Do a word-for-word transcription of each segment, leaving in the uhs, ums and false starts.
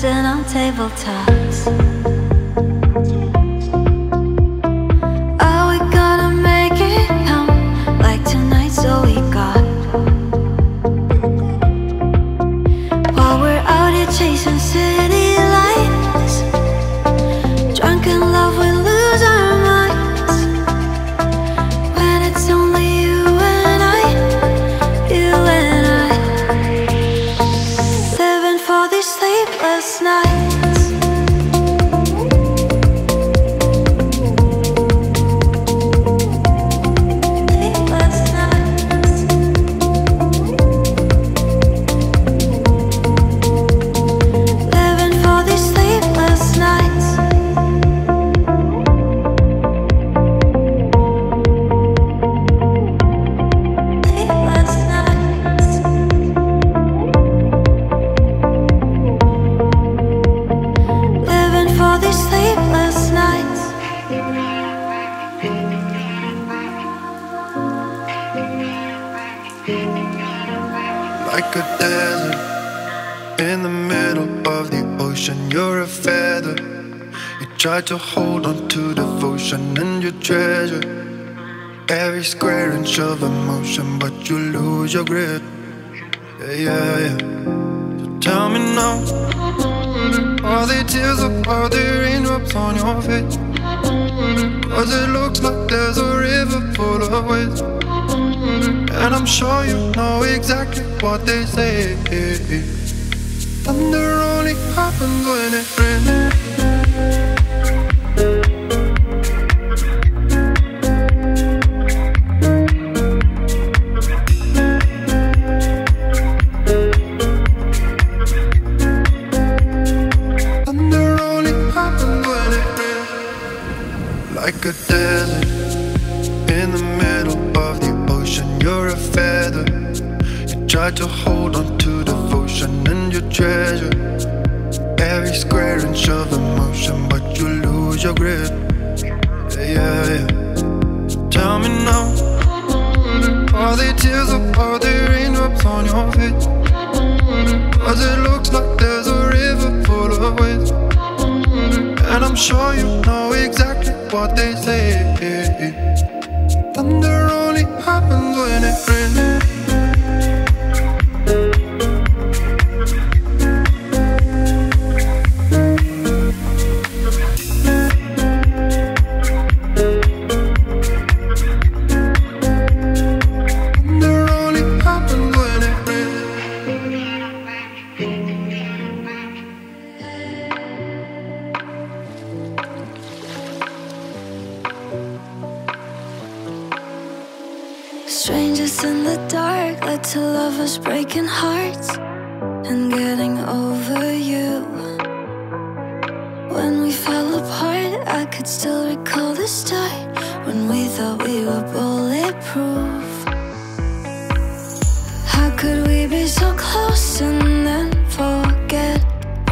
dancing on tabletops. Like a desert in the middle of the ocean, you're a feather. You try to hold on to devotion and your treasure. Every square inch of emotion, but you lose your grip. Yeah, yeah, yeah. So tell me now, are they tears or are they raindrops on your face? 'Cause it looks like there's a river full of waves, and I'm sure you know exactly what they say. Thunder only happens when it rains. Like a desert in the middle of the ocean, you're a feather. You try to hold on to devotion and your treasure. Every square inch of emotion, but you lose your grip. Yeah, yeah. Tell me now, are they tears or are they raindrops on your face? 'Cause it looks like there's a river full of waves, and I'm sure you know exactly what they say. Thunder only happens when it rains. Strangers in the dark led to lovers breaking hearts and getting over you. When we fell apart, I could still recall the start, when we thought we were bulletproof. How could we be so close and then forget?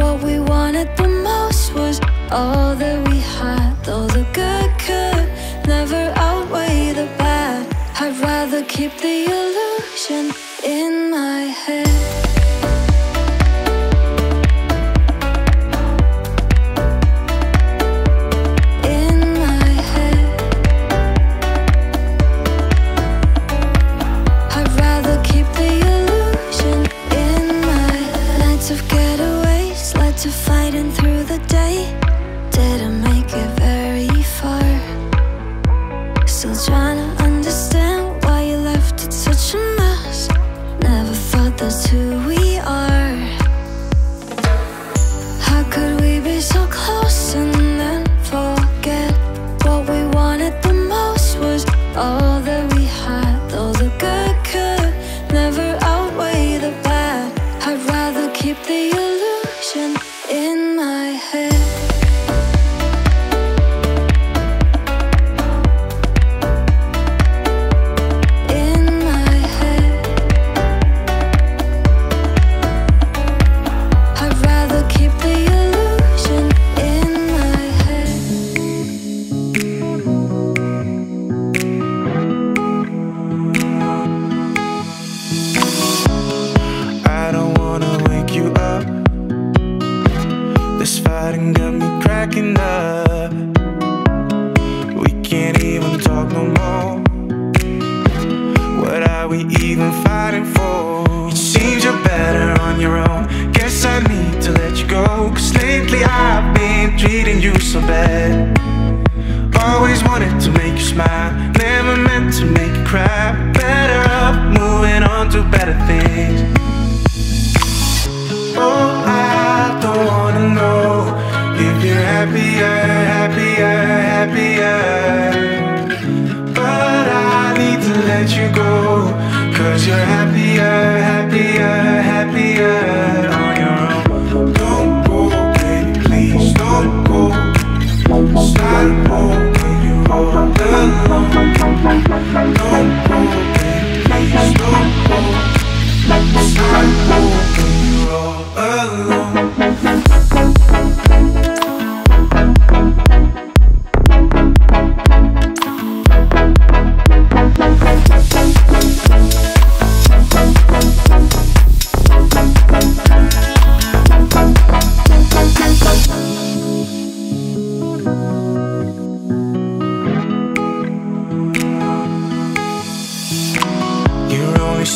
What we wanted the most was all that we had, though the good could never outweigh the bad. I'd rather keep the illusion in my head. out and got me cracking up. We can't even talk no more. What are we even fighting for? It seems you're better on your own. Guess I need to let you go, 'cause lately I've been treating you so bad. Always wanted to make you smile, never meant to make you cry. Better off moving on to better things. Oh, I don't wanna know if you're happier, happier, happier. But I need to let you go, 'cause you're happier, happier, happier on your own. Don't go, baby, please don't go. Stop holding you all alone. Don't go, baby, please don't go. Stop holding you all alone.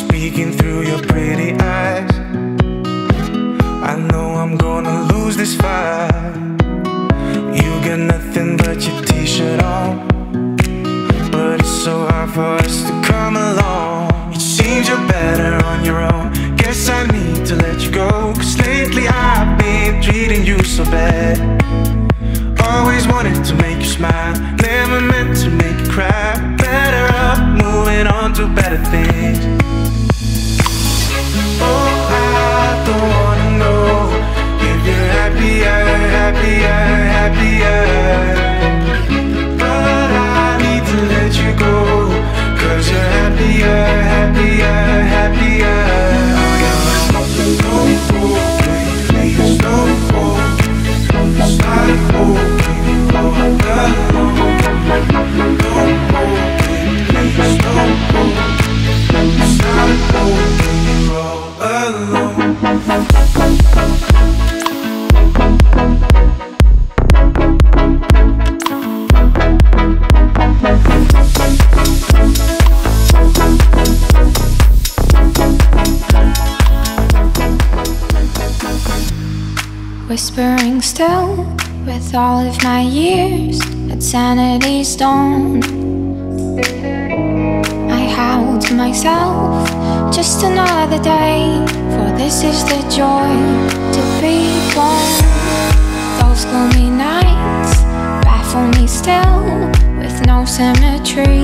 Speaking through your pretty eyes, I know I'm gonna lose this fight. You got nothing but your t-shirt on, but it's so hard for us to come along. It seems you're better on your own. Guess I need to let you go, 'cause lately I've been treating you so bad. Always wanted to make you smile, never meant to make you cry. Better off moving on to better things. Happier, happier, happier. But I need to let you go, 'cause you're happier, happier, happier. Don't go, baby, please don't go. Stop holding you all alone. Don't go, baby, please don't go. Stop holding you all alone. Whispering still with all of my years at sanity's dawn, I howl to myself, just another day, for this is the joy to be born. Those gloomy nights baffle me still with no symmetry.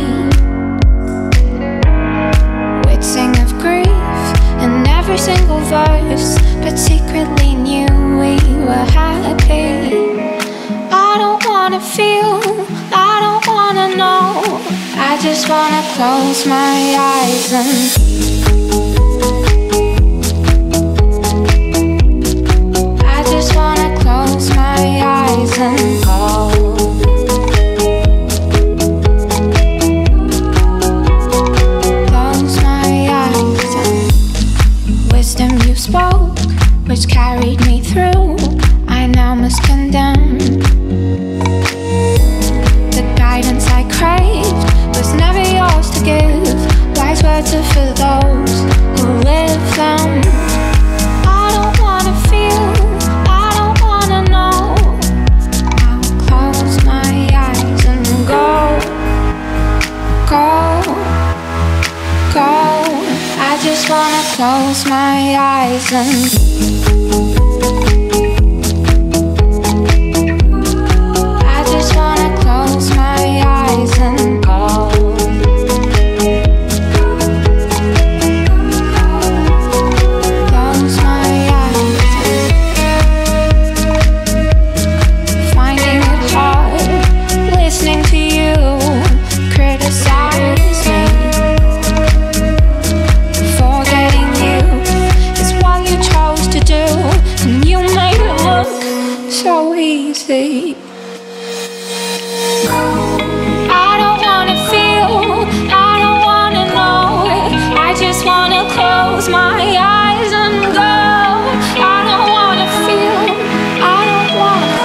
We'd sing of grief in every single verse, but secretly knew we were happy. I don't wanna feel, I don't wanna know, I just wanna close my eyes and I just wanna close my eyes and go. Which carried me through, I now must condemn. The guidance I craved was never yours to give. Wise words are for those who live them. I don't wanna feel, I don't wanna know, I'll close my eyes and go. Go, go, I just wanna close my eyes and my eyes and go. I don't wanna feel, I don't wanna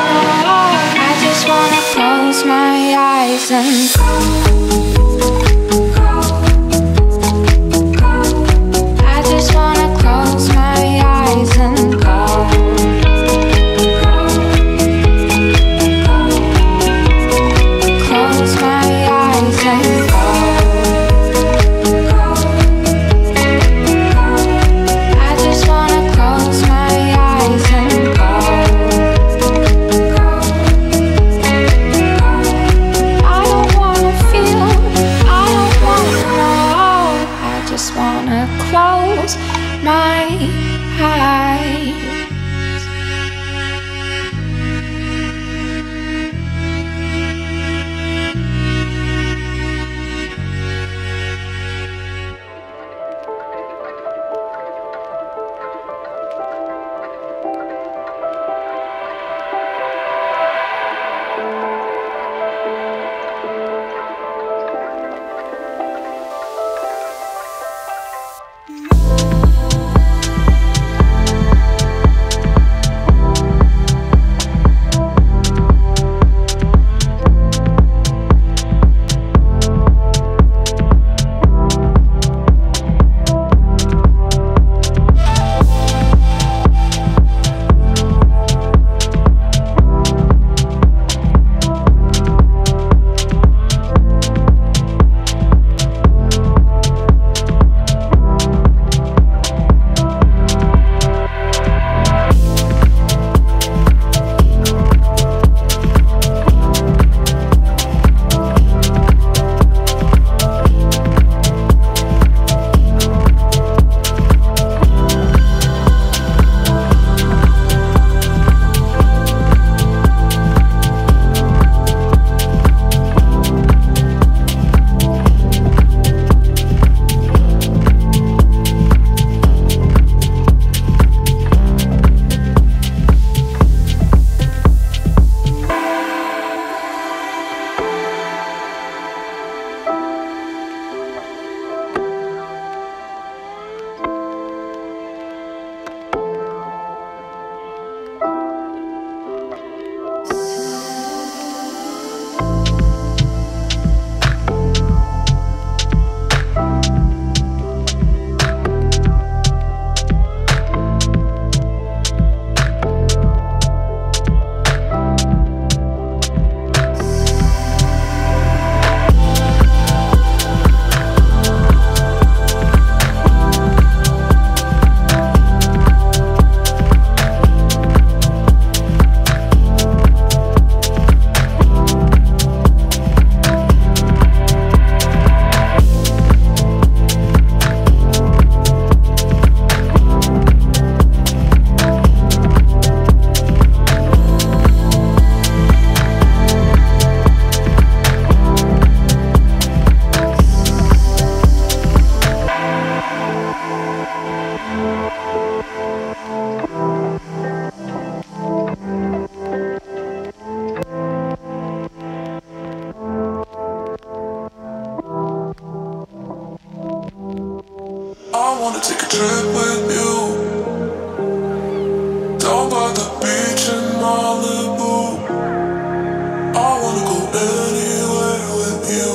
Malibu. I wanna go anywhere with you.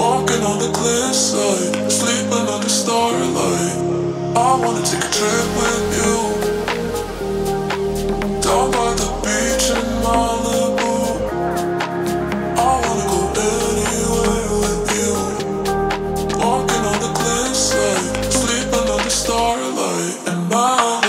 Walking on the cliffside, sleeping under starlight. I wanna take a trip with you, down by the beach in Malibu. I wanna go anywhere with you, walking on the cliffside, sleeping under starlight in Malibu.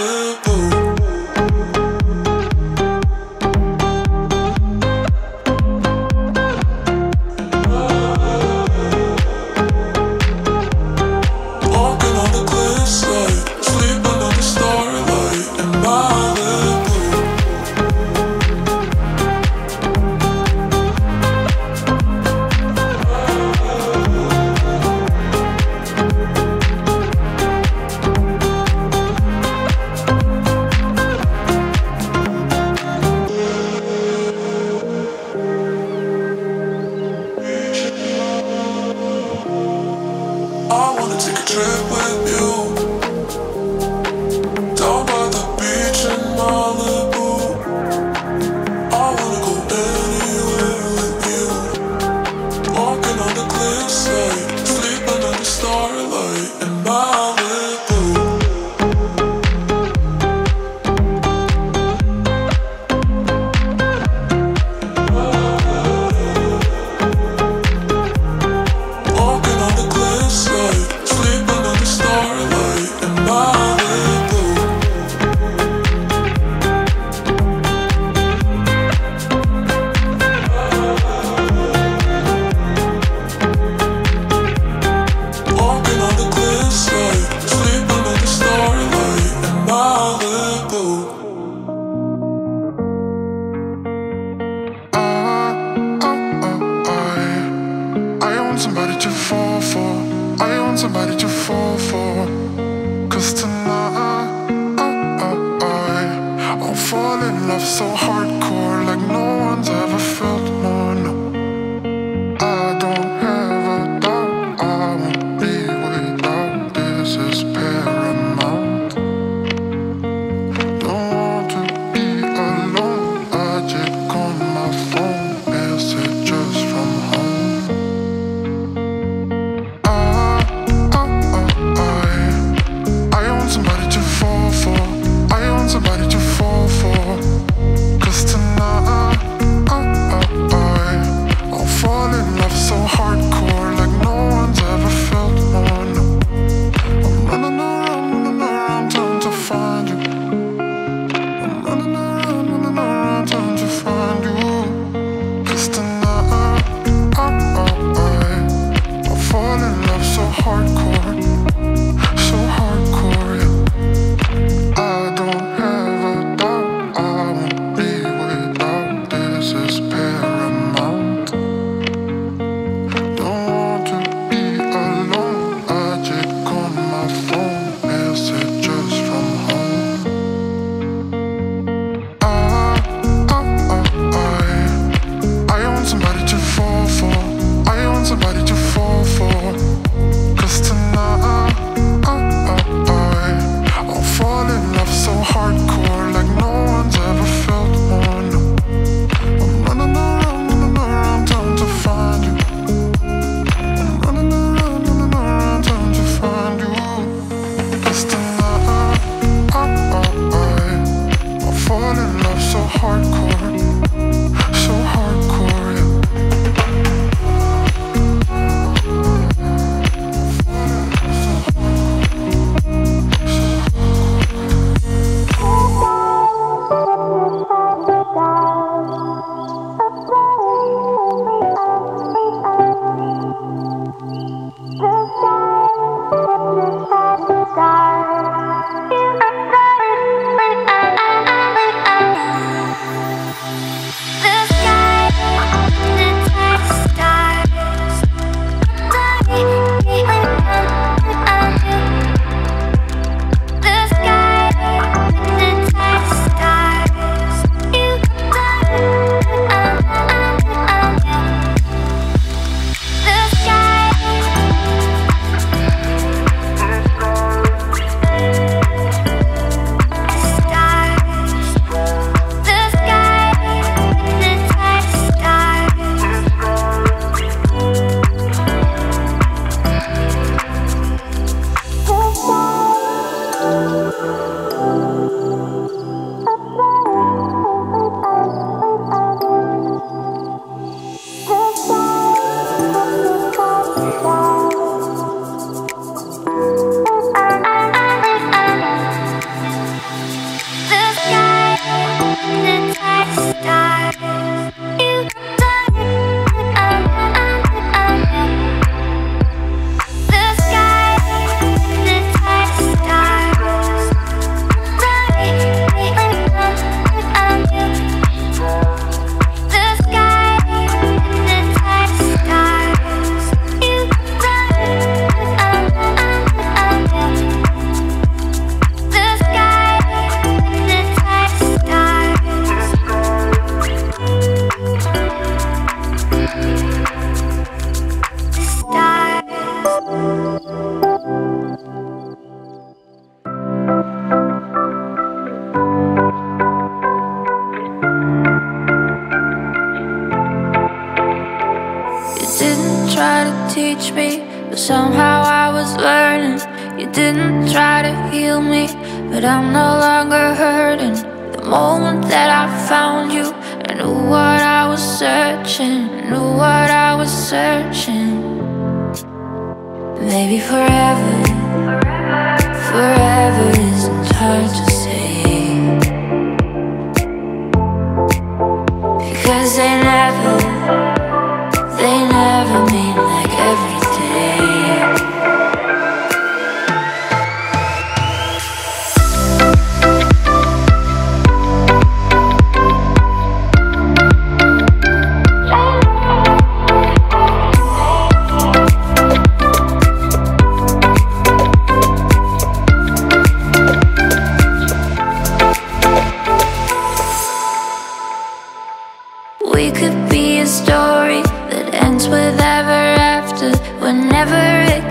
teach me, but somehow I was learning. You didn't try to heal me, but I'm no longer hurting. The moment that I found you, I knew what I was searching, I knew what I was searching. Maybe forever, forever isn't hard to say, because they never, they never mean like every day.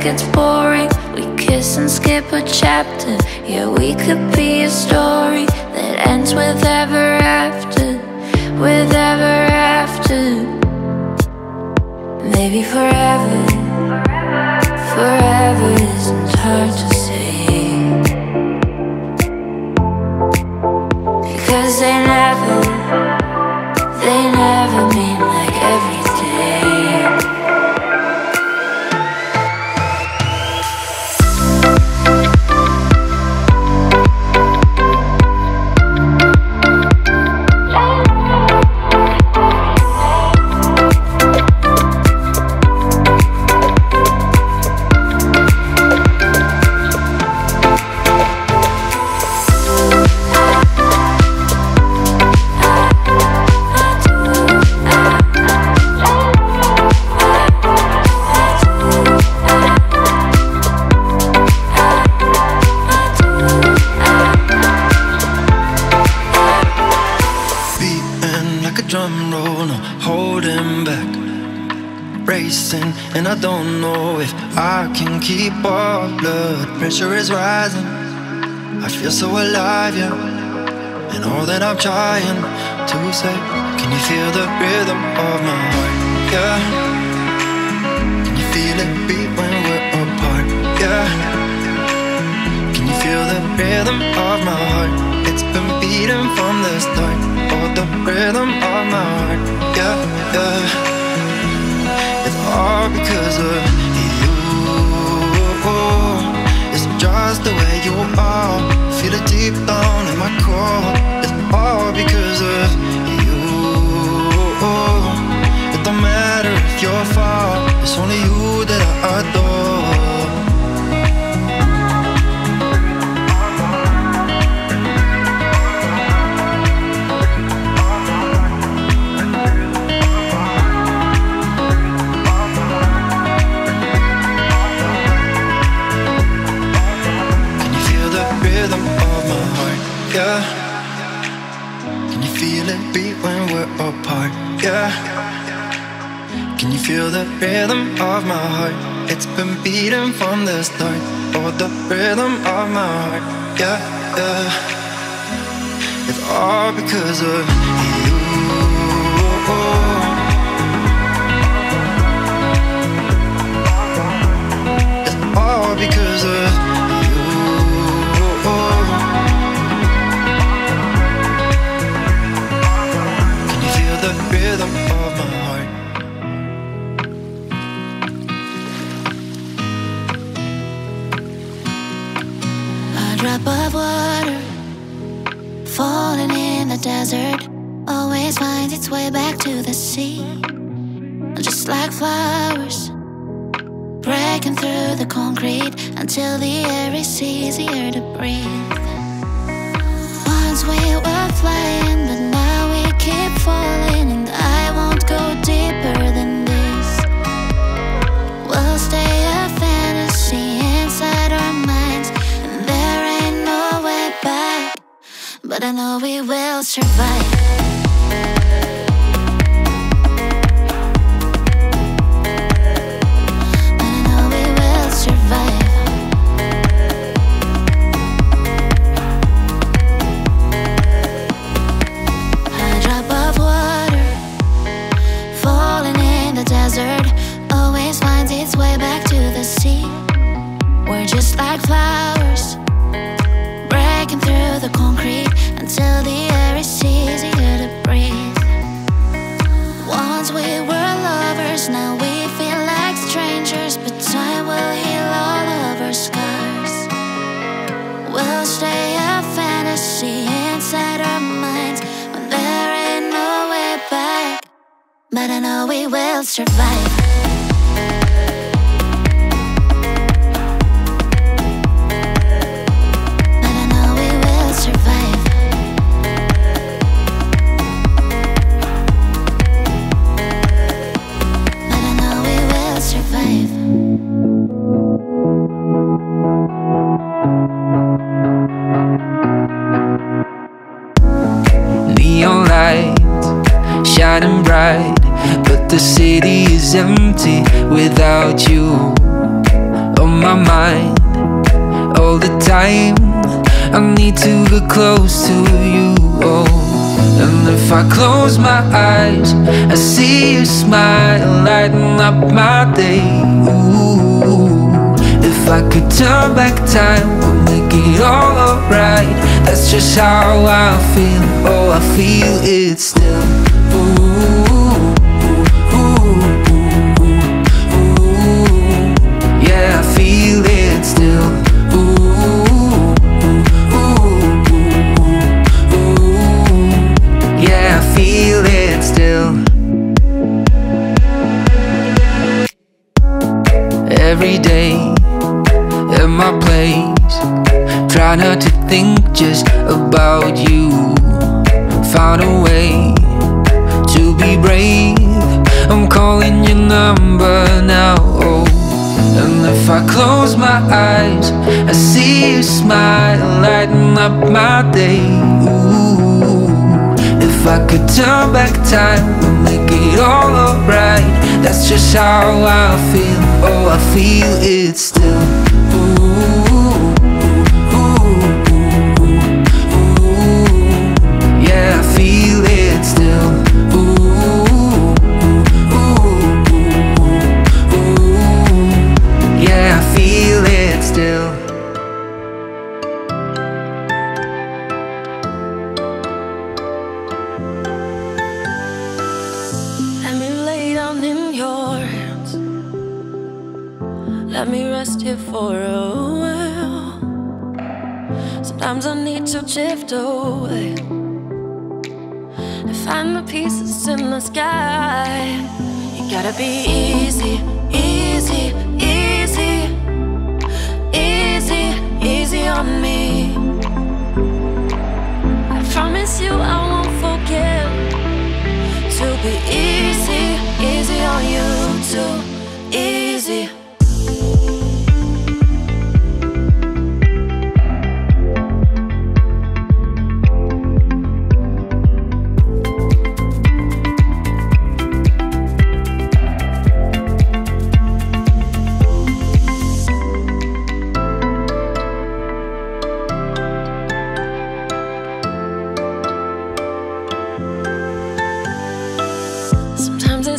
It's boring, we kiss and skip a chapter. Yeah, we could be a story that ends with ever after, with ever after. Maybe forever, forever isn't hard to say, because they never, they never mean like every day. And I don't know if I can keep up. Blood pressure is rising, I feel so alive, yeah. And all that I'm trying to say, can you feel the rhythm of my heart, yeah? Can you feel it beat when we're apart, yeah? Can you feel the rhythm of my heart? It's been beating from the start. Oh, the rhythm of my heart, yeah, yeah. All because of you. It's just the way you are. Feel it deep down in my core. It's all because of you. It don't matter if you're far. It's only you that I adore. Yeah. Can you feel it beat when we're apart? Yeah. Can you feel the rhythm of my heart? It's been beating from the start. Oh, the rhythm of my heart. Yeah, yeah. It's all because of you. It's all because of you. The rhythm of my heart. A drop of water falling in the desert always finds its way back to the sea. Just like flowers breaking through the concrete until the air is easier to breathe. Once we were flying, but now we keep falling. But I know we will survive. It's But I know we will survive. But I know we will survive. But I know we will survive. Neon light shining bright, but the city is empty without you. On my mind all the time, I need to get close to you. Oh, and if I close my eyes, I see you smile, lighting up my day. Ooh, if I could turn back time, we'll make it all alright. That's just how I feel. Oh, I feel it still. Ooh. Every day at my place, try not to think just about you. Find a way to be brave. I'm calling your number now. Oh, and if I close my eyes, I see you smile, lighting up my day. Ooh, if I could turn back time, make it all alright. That's just how I feel. Oh, I feel it still. Ooh, yeah, I feel it still. Ooh, yeah, I feel it still. Let me rest here for a while. Sometimes I need to drift away and find the pieces in the sky. You gotta be easy, easy, easy, easy, easy on me. I promise you I won't forget to be easy, easy on you too. Easy.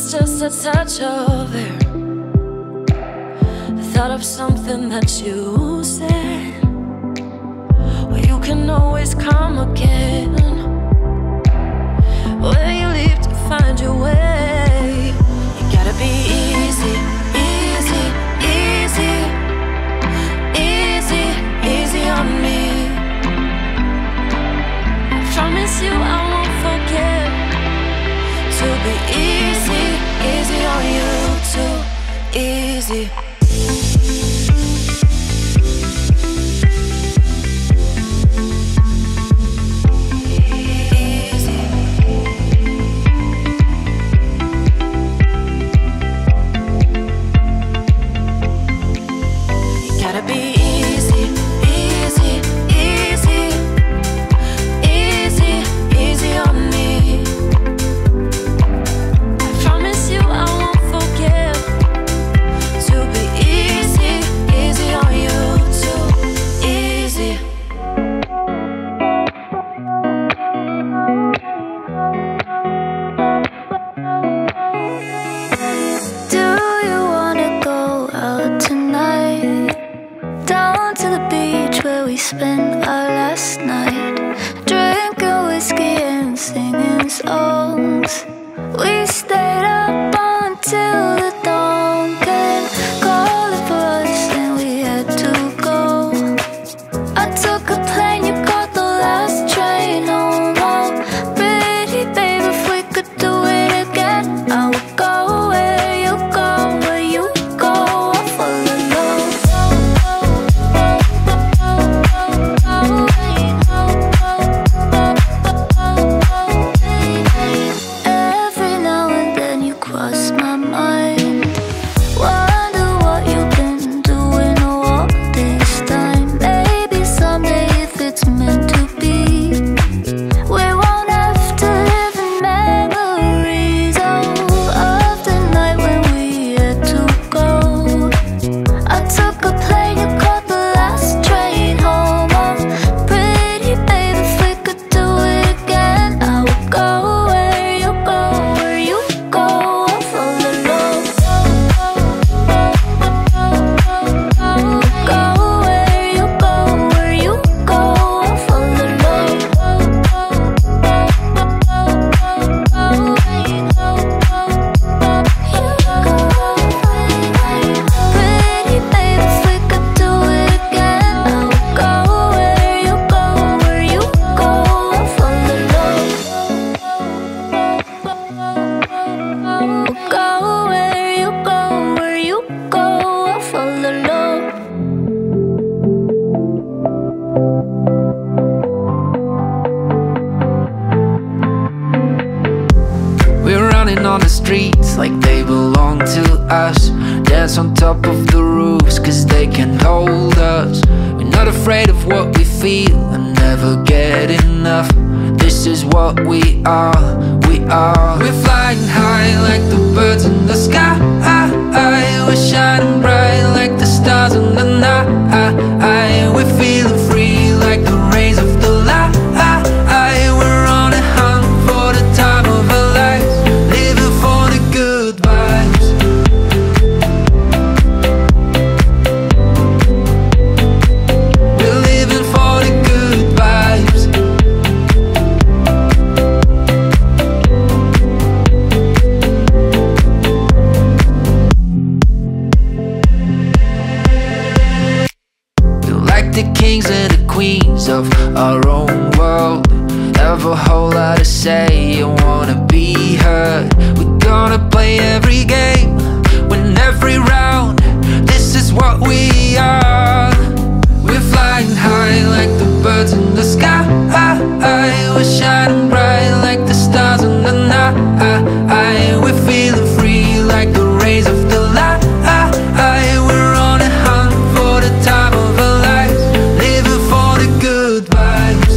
It's just a touch of air, the thought of something that you said. Well, you can always come again, where you leave to find your way. You gotta be easy, easy, easy, easy, easy on me. I promise you I won't forget to be easy. Easy on you too, easy. Oh, running on the streets like they belong to us. Dance on top of the roofs cause they can hold us. We're not afraid of what we feel and never get enough. This is what we are, we are. We're flying high like the birds in the sky. We're shining bright like the stars in the night. We're feeling free like the rays of the light. We're on a hunt for the time of our lives, living for the good vibes. We're living for the good vibes. We're like the kings and the queens of our own world. Have a whole lot to say, you wanna be heard. We're gonna play every game, win every round. This is what we are. We're flying high like the birds in the sky. We're shining bright like the stars in the night. We're feeling free like the rays of the light. We're on a hunt for the time of our lives, living for the good vibes.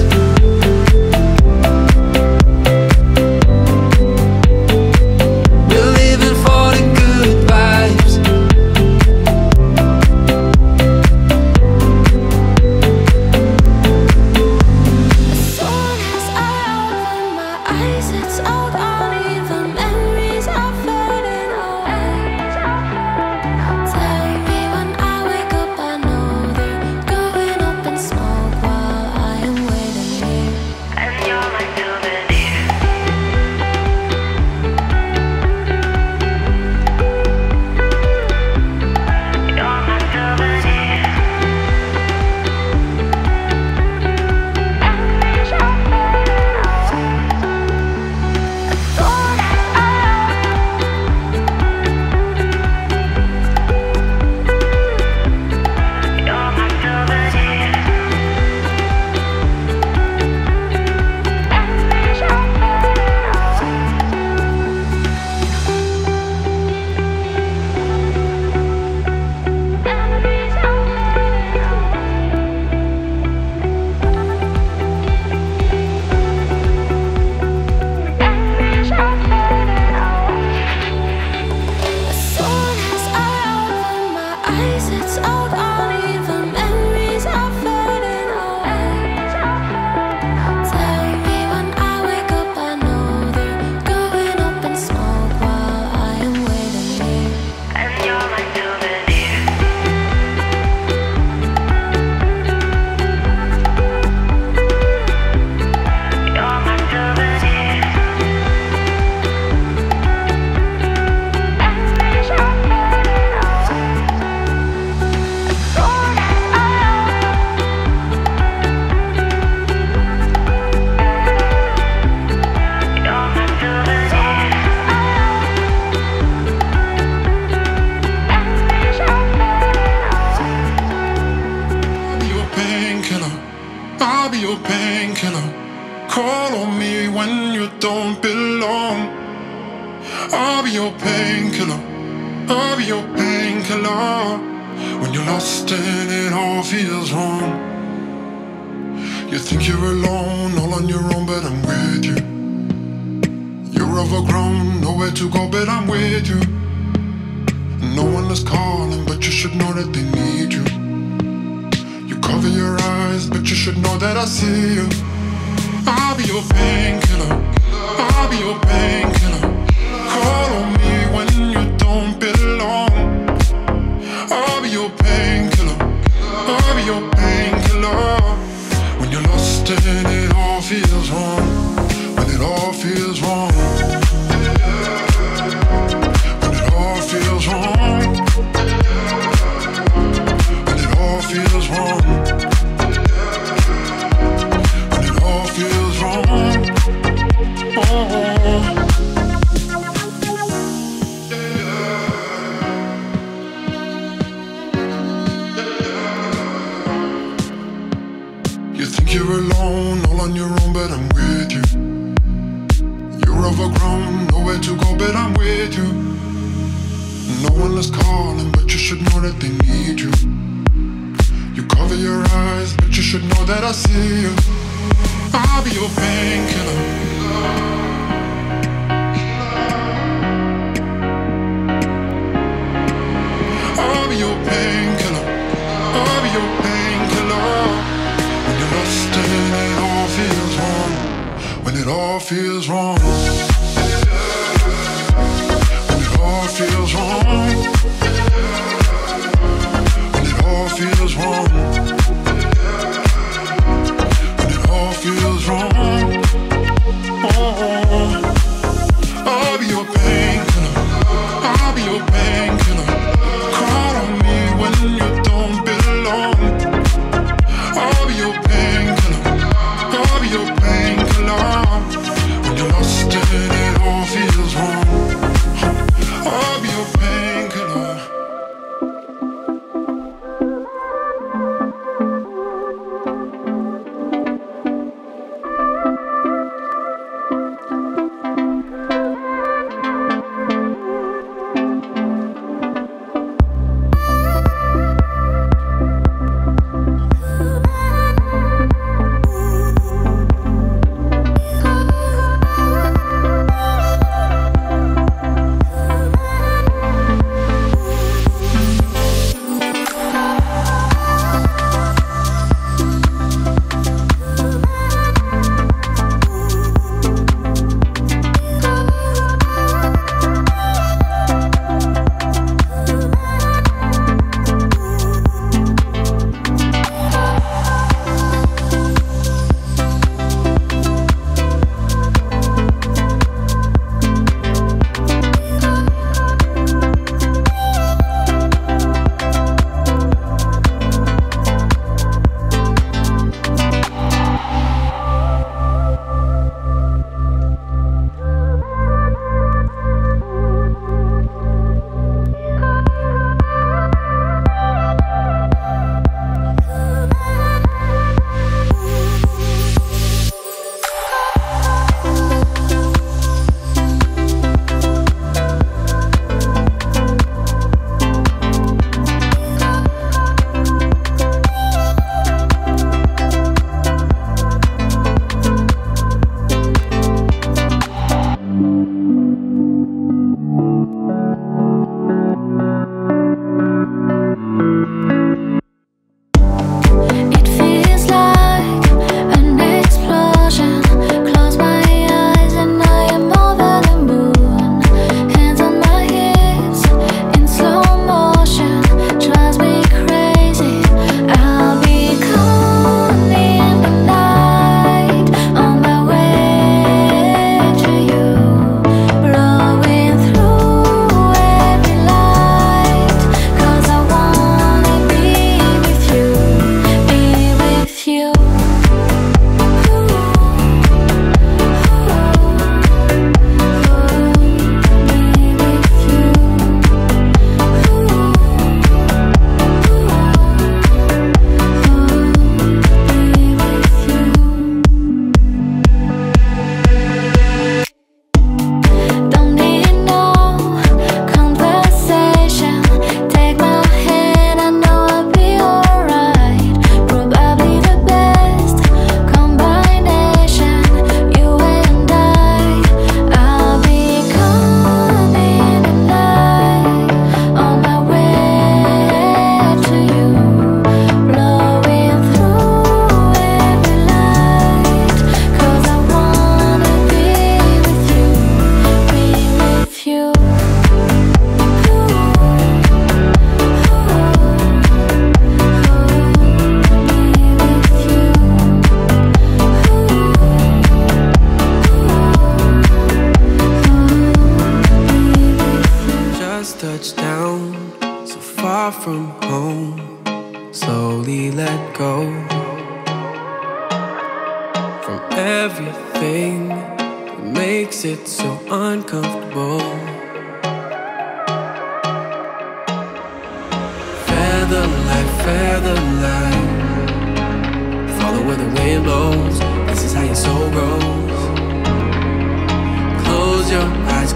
You're alone, all on your own, but I'm with you. You're overgrown, no nowhere to go, but I'm with you. No one is calling, but you should know that they need you. You cover your eyes, but you should know that I see you. I'll be your painkiller. When it all feels wrong, when it all feels wrong, when it all feels wrong, when it all feels wrong, oh, I'll be your painkiller, I'll be your painkiller. Call on me when you don't belong. I'll be your painkiller, I'll be your painkiller. When you're lost and it all feels wrong, I'll be your painkiller.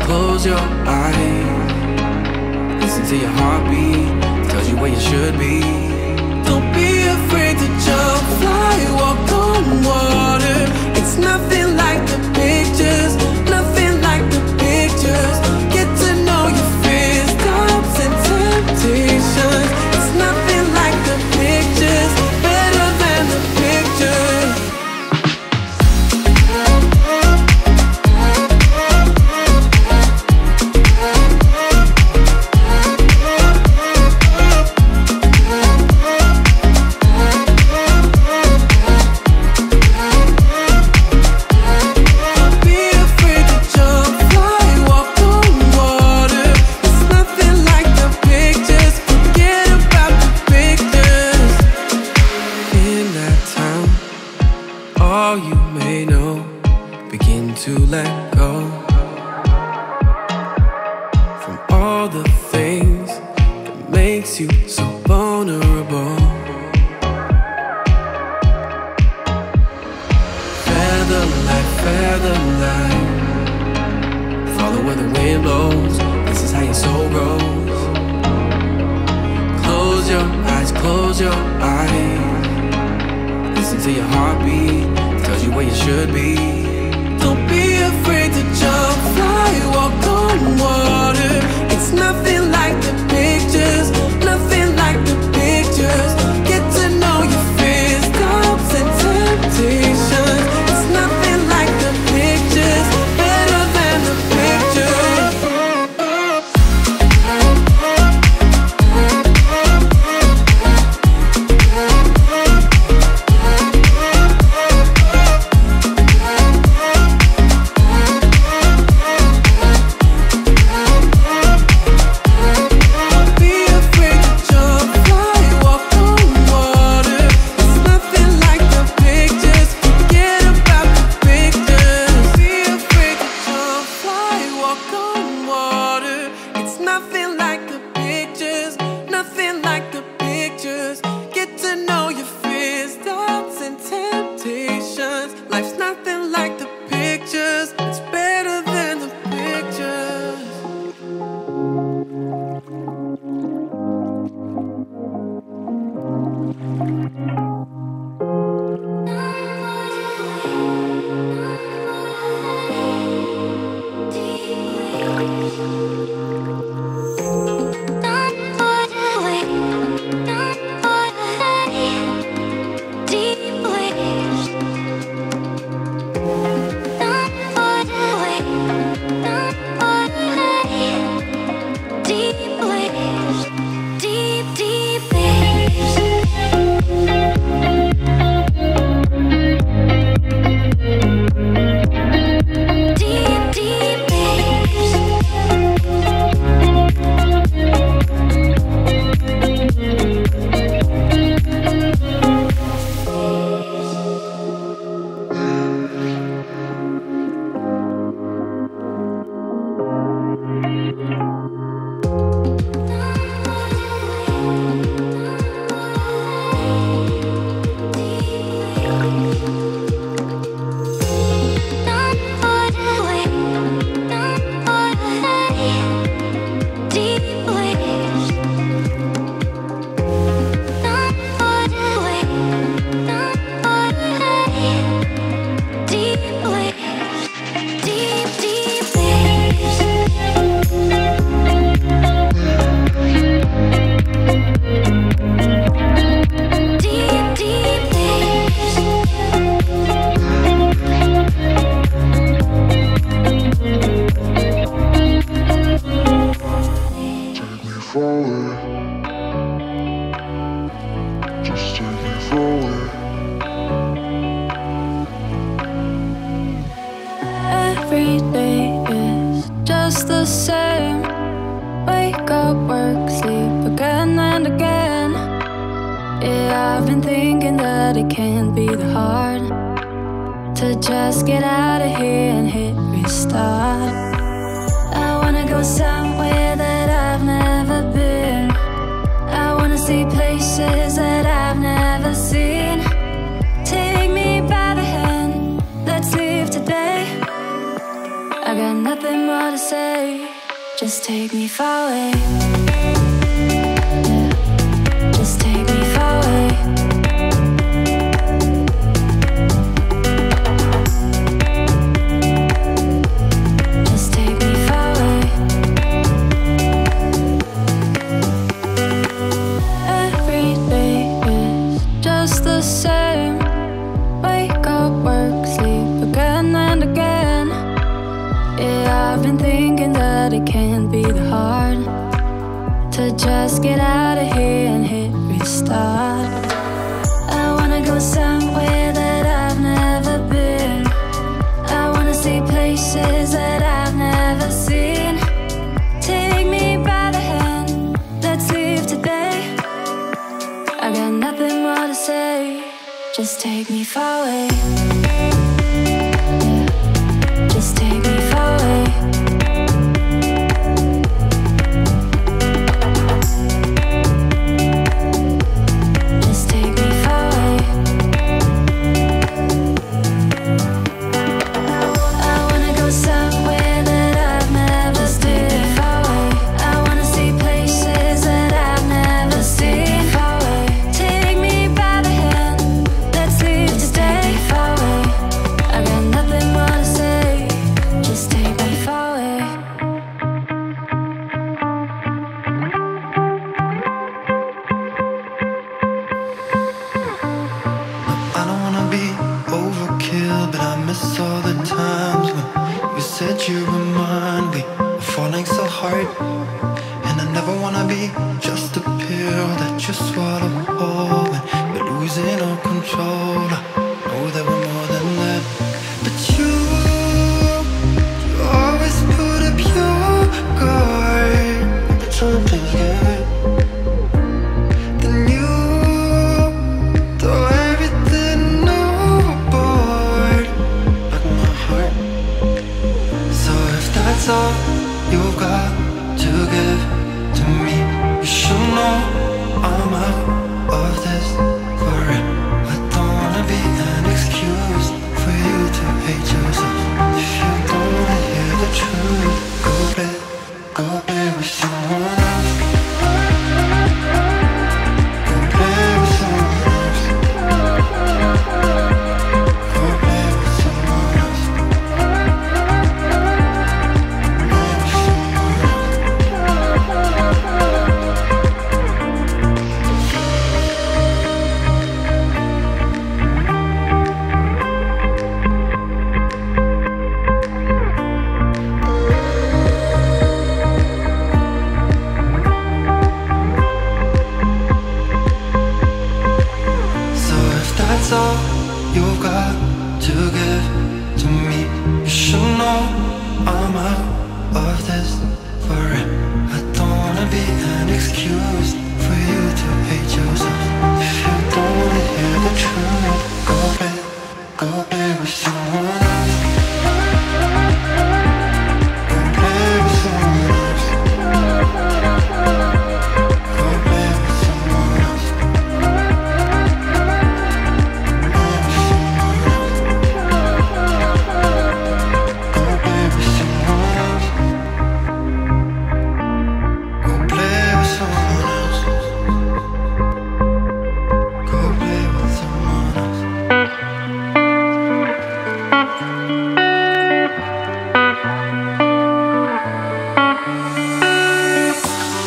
Close your eyes, listen to your heartbeat, tells you where you should be. Don't be afraid to jump, fly, walk on water. It's nothing like the pictures, nothing like the pictures. Get to know your fears, doubts and temptations. It's nothing like the pictures, better than the pictures. I got nothing more to say. Just take me far away. Yeah. Just take me far away. Just take me far away. Every day is just the same. Wake up, work, sleep again and again. Yeah, I've been thinking that it can't be that hard to just get out of here and hit restart. I wanna go somewhere that I've never been. I wanna see places that I've never seen. Take me by the hand, let's leave today. I got nothing more to say. Just take me far away. Yeah. Just take me far away. Just take me far away. I wanna go somewhere that I've never been. Far away. I wanna see places that I've never seen. Far away. Take me by the hand. Let's leave today. Far away. I got nothing more to say. Just take me far away. I don't wanna be overkill, but I miss all the times when you said you were mine. We were falling so hard, and I never wanna be just a pill that you swallow whole. And we're losing all control. I know that we're more than that, but you, you always put up your guard. I've been trying to play my game. Then you throw everything overboard, like my heart. So if that's all you've got to give to me, you should know I'm out of this for it. I don't wanna be an excuse for you to hate yourself. If you don't wanna hear the truth, go play, go play with someone else. Go play with someone else. Go play with someone else. Play with someone else. So if that's all you've got to give to me, you should know I'm out of this for it. I don't wanna be an excuse for you to hate yourself. If you don't wanna hear the truth, go play, go play with someone else. Go play with someone else. Go play with someone else.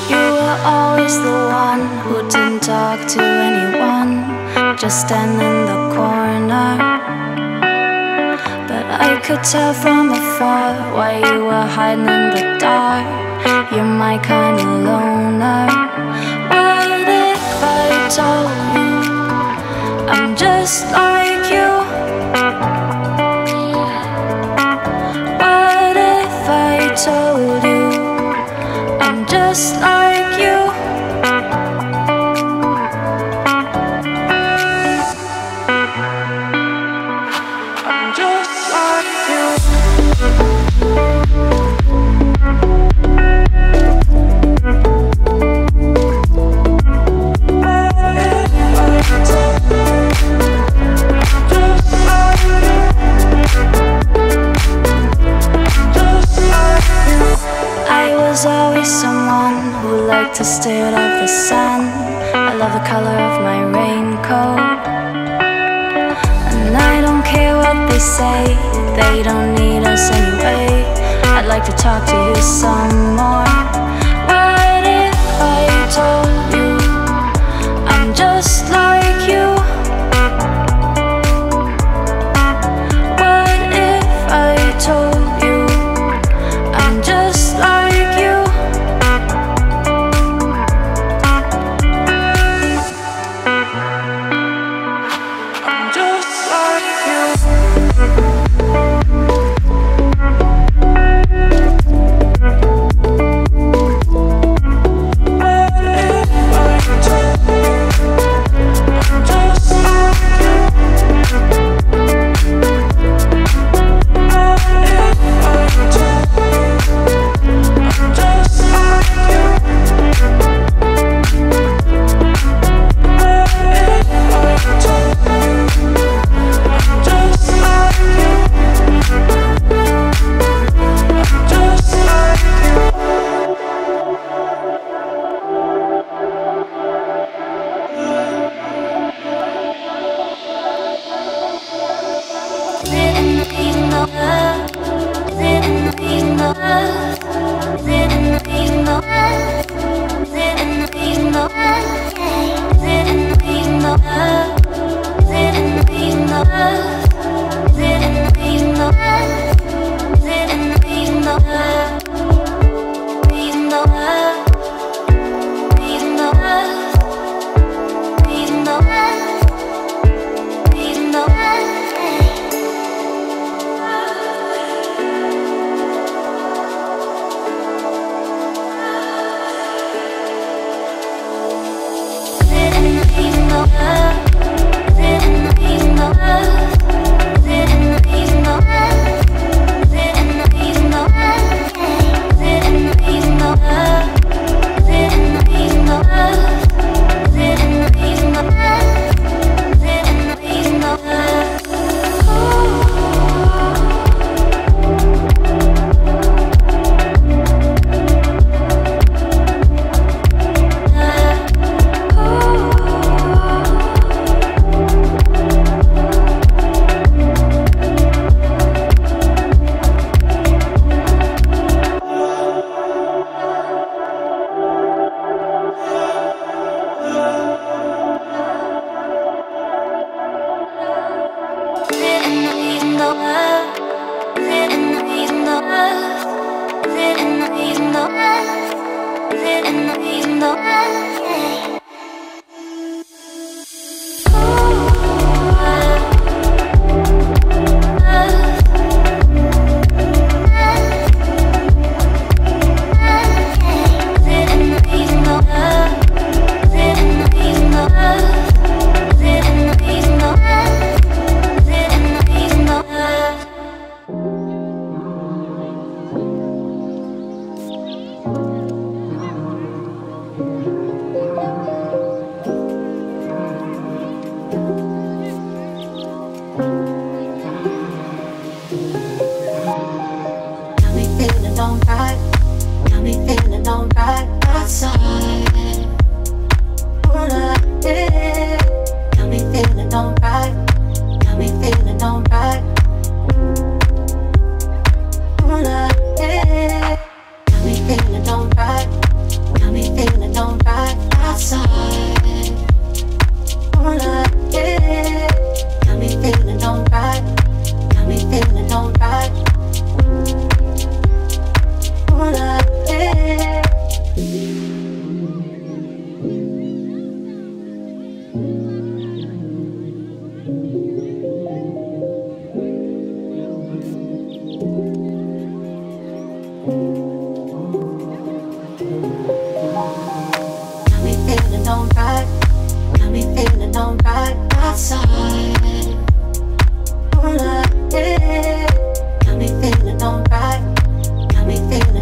You were always the one who didn't talk to anyone, just stand in the corner. But I could tell from afar why you were hiding in the dark. You're my kind of loner. What if I told you I'm just like you? What if I told you I'm just like you? I'm just like you. Just like you. Just like to stare at the sun. I love the color of my raincoat, and I don't care what they say, they don't need us anyway. I'd like to talk to you some more. What if I told you I'm just like you? What if I told you I'm just like you? I'm just like you.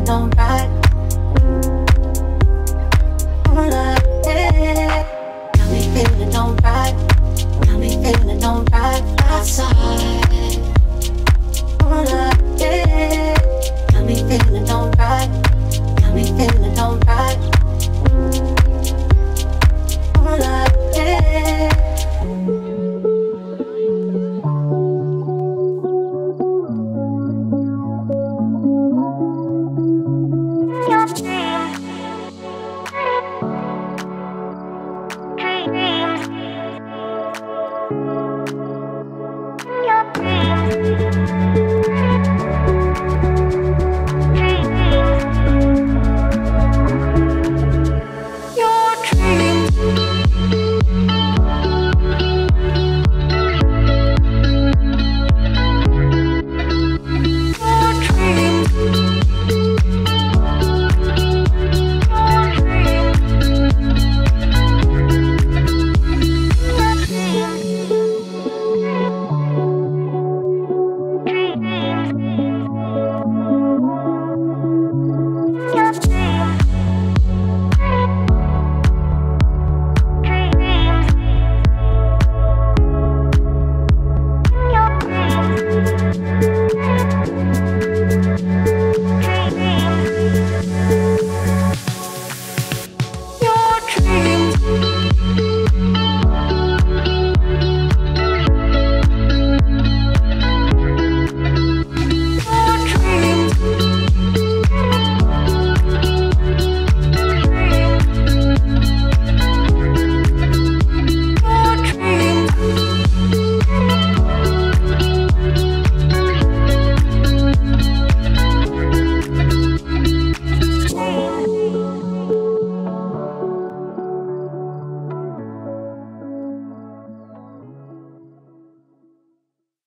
Don't